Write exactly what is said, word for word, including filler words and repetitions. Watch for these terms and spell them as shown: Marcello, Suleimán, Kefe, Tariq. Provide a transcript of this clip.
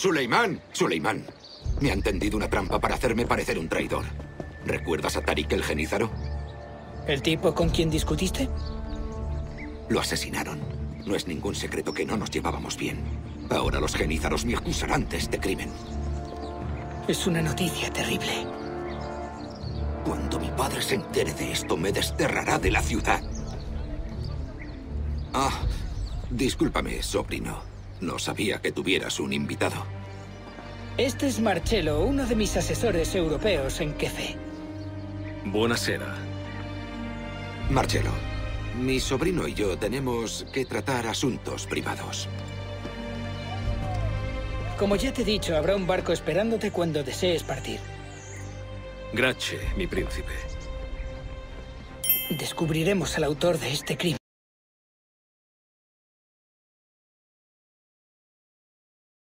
¡Suleimán! ¡Suleimán! Me han tendido una trampa para hacerme parecer un traidor. ¿Recuerdas a Tariq el genízaro? ¿El tipo con quien discutiste? Lo asesinaron. No es ningún secreto que no nos llevábamos bien. Ahora los genízaros me acusarán de este crimen. Es una noticia terrible. Cuando mi padre se entere de esto, me desterrará de la ciudad. Ah, discúlpame, sobrino. No sabía que tuvieras un invitado. Este es Marcello, uno de mis asesores europeos en Kefe. Buonasera. Marcello, mi sobrino y yo tenemos que tratar asuntos privados. Como ya te he dicho, habrá un barco esperándote cuando desees partir. Grazie, mi príncipe. Descubriremos al autor de este crimen.